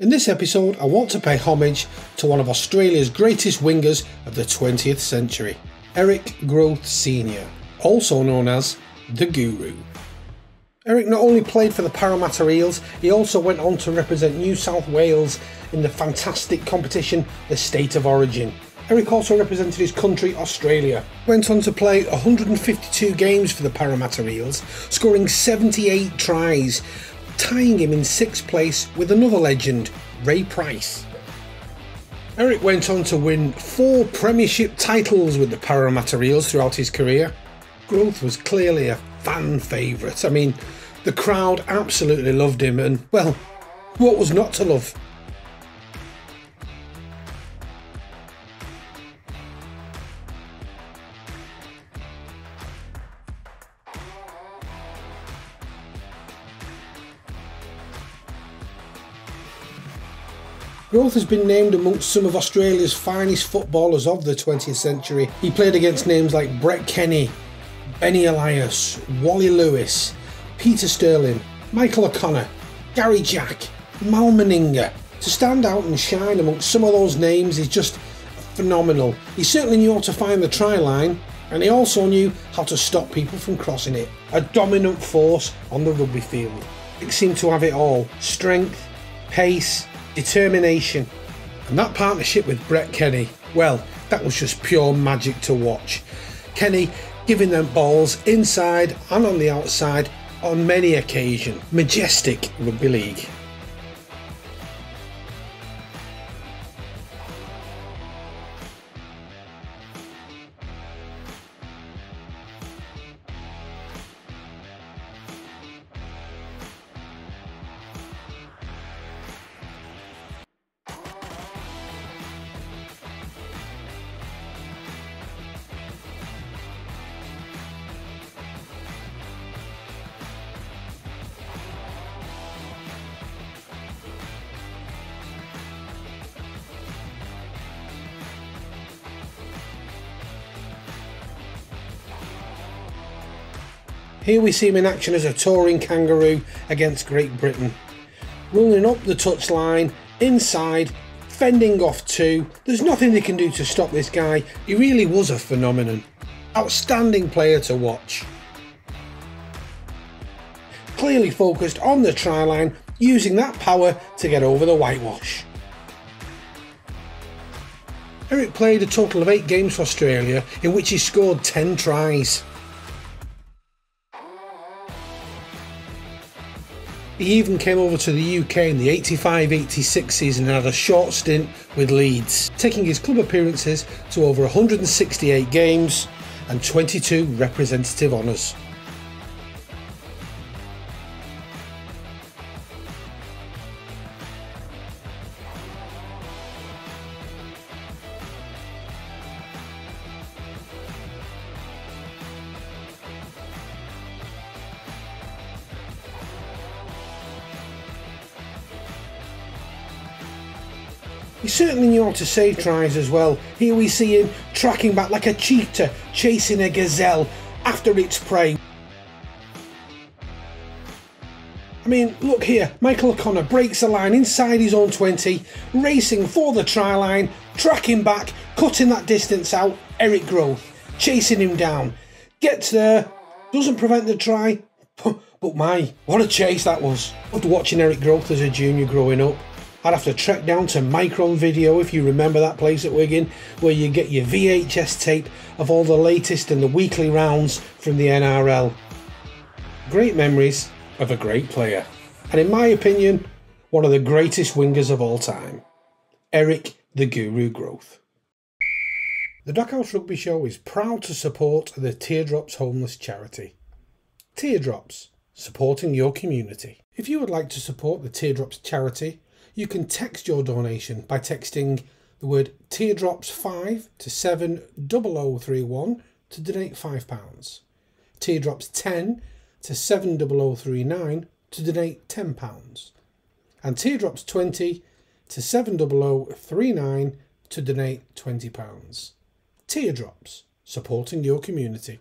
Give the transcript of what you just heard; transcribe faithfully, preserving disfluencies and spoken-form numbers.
In this episode, I want to pay homage to one of Australia's greatest wingers of the twentieth century, Eric Grothe Senior, also known as the Guru. Eric not only played for the Parramatta Eels, he also went on to represent New South Wales in the fantastic competition, the State of Origin. Eric also represented his country, Australia. Went on to play one hundred fifty-two games for the Parramatta Eels, scoring seventy-eight tries, tying him in sixth place with another legend, Ray Price. Eric went on to win four premiership titles with the Parramatta Eels throughout his career. Grothe was clearly a fan favourite. I mean, the crowd absolutely loved him, and, well, what was not to love? Grothe has been named amongst some of Australia's finest footballers of the twentieth century. He played against names like Brett Kenny, Benny Elias, Wally Lewis, Peter Sterling, Michael O'Connor, Gary Jack, Mal Meninga. To stand out and shine amongst some of those names is just phenomenal. He certainly knew how to find the try line, and he also knew how to stop people from crossing it. A dominant force on the rugby field. He seemed to have it all. Strength, pace, determination, and that partnership with Brett Kenny, well, that was just pure magic to watch. Kenny giving them balls inside and on the outside on many occasions. Majestic rugby league. Here we see him in action as a touring Kangaroo against Great Britain. Running up the touchline, inside, fending off two. There's nothing they can do to stop this guy. He really was a phenomenon. Outstanding player to watch. Clearly focused on the try line, using that power to get over the whitewash. Eric played a total of eight games for Australia, in which he scored ten tries. He even came over to the U K in the eighty-five eighty-six season and had a short stint with Leeds, taking his club appearances to over one hundred sixty-eight games and twenty-two representative honours. He certainly knew how to save tries as well. Here we see him tracking back like a cheetah chasing a gazelle after its prey. I mean, look here, Michael O'Connor breaks the line inside his own twenty, racing for the try line, tracking back, cutting that distance out. Eric Grothe chasing him down. Gets there, doesn't prevent the try, but my, what a chase that was. Loved watching Eric Grothe as a junior growing up. I'd have to trek down to Micron Video, if you remember that place at Wigan, where you get your V H S tape of all the latest and the weekly rounds from the N R L. Great memories of a great player. And in my opinion, one of the greatest wingers of all time. Eric the Guru Grothe. The Dockhouse Rugby Show is proud to support the Teardrops Homeless charity. Teardrops, supporting your community. If you would like to support the Teardrops charity, you can text your donation by texting the word Teardrops five to seven zero zero three one to donate five pounds. Teardrops ten to seven zero zero three nine to donate ten pounds. And Teardrops twenty to seven zero zero three nine to donate twenty pounds. Teardrops, supporting your community.